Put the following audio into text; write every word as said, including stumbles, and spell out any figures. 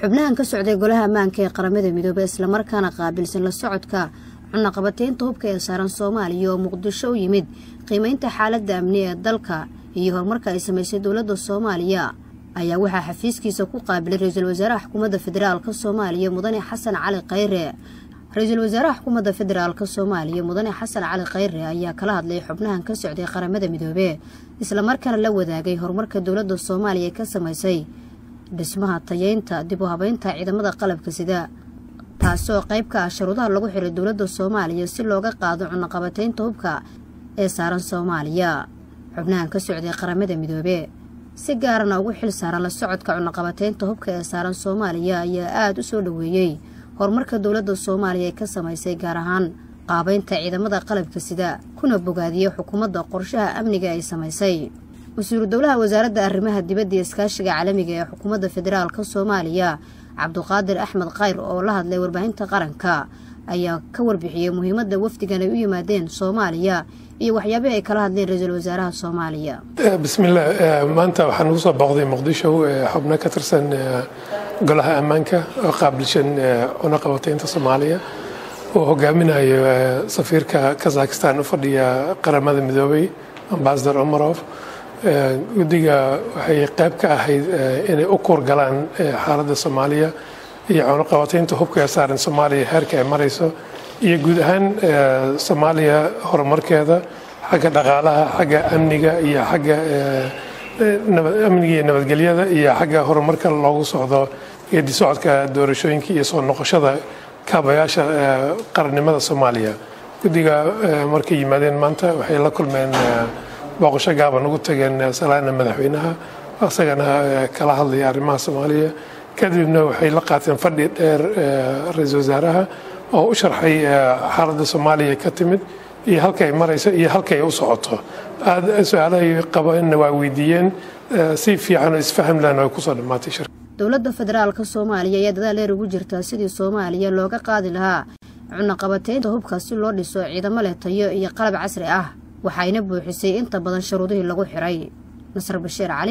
xubnahan ka socday golaha ammaanka ee qaramada midoobay isla markaana qaabilsan la socodka cunaqabateynta hubka ee saaran Soomaaliya oo Muqdisho u yimid qiimaynta xaaladda amniga ee dalka iyo horumarka ay samaysay dawladda Soomaaliya ayaa waxa xafiiskiisa ku qaabilay ra'iisul wasaaraha xukuumadda federaalka Soomaaliya Mudane Xasan Cali Khayre رئيس الوزراء حكومة الفدرال كالصومالية مدني حسن علي خير أيها كلها لي حبناها كسعودي قرمدة مدوبة إسلام مركز الأول جاي هرمركز دولة الصومالية كسمايسي باسمها الطيينتا دبوها بينتا عيدا مدى قلب كسداء تاسو قيبك شروطها لغو حير الدولة الصومالية سلوغا قاضع نقابتين توبكا إسارا صومالية حبناها كسعودي قرمدة مدوبة سيجارنا وحيل سارا للسعود كعنقابتين توبكا إسارا صومالية يا آد سولويي horumarka dawladda Soomaaliya ka samaysay gaar ahaan qaabaynta ciidamada qalabka sida kuna bogaadiyo xukuumadda qorshaha amniga ay samaysay wasiirka dawlaha wasaaradda arrimaha dibadda iyo iskaashiga caalamiga ee xukuumadda federaalka Soomaaliya Cabduqaadir Axmed Khayr oo la hadlay warbaahinta qaranka ayaa ka warbixiyay muhiimadda wafdigan ay u yimaadeen Soomaaliya iyo waxyaabaha ay kala hadleen ra'iisul wasaaraha Soomaaliya bismillaah maanta waxaan u soo baqday Muqdisho xubno ka tirsan golaha ammaanka oo qaabilsan cunaqabateynta Soomaaliya oo hogaaminayo safiirka Kazakhstan u fadhiya qaramada midoobay Ambassador Umarov guddiga waxay qayb ka ahayd inay u kor galaan xaaladda Soomaaliya iyo cunaqabateynta hubka ee saaran Soomaaliya heerka ay marayso iyo guud ahaan Soomaaliya horumarkeeda xagga dhaqaalaha xagga amniga iyo xagga amniga nabadgelyada iyo xagga horumarka loogu socdo geedi socodka doorashooyinka iyo soo noqoshada kaabayaasha qaranimada Soomaaliya guddiga markay yimaadeen maanta waxay la kulmeen boqosho gaaban ugu tageen salaana madaxweynaha asagana kala hadlay arrimaha Soomaaliya kadibna waxay la qaateen fadhi dheer ra'iisul wasaaraha oo u sharxay xaaladda Soomaaliya ka timid iyo halka ay marayso iyo halka ay u socoto aad su'aalaha qabaynna waa weydiiyeen si fiican oo isfaham lana ku soo dhamaatay shirka dawladda federaalka Soomaaliya ayaa dadaal ugu jirta sidii Soomaaliya looga qaadi lahaa cunaqabateynta hubka si loo dhiso ciidamo leh tayo iyo qalab casri ah waxayna buuxisay inta badan shuruudaha lagu xiray Nasr Bashiir Cali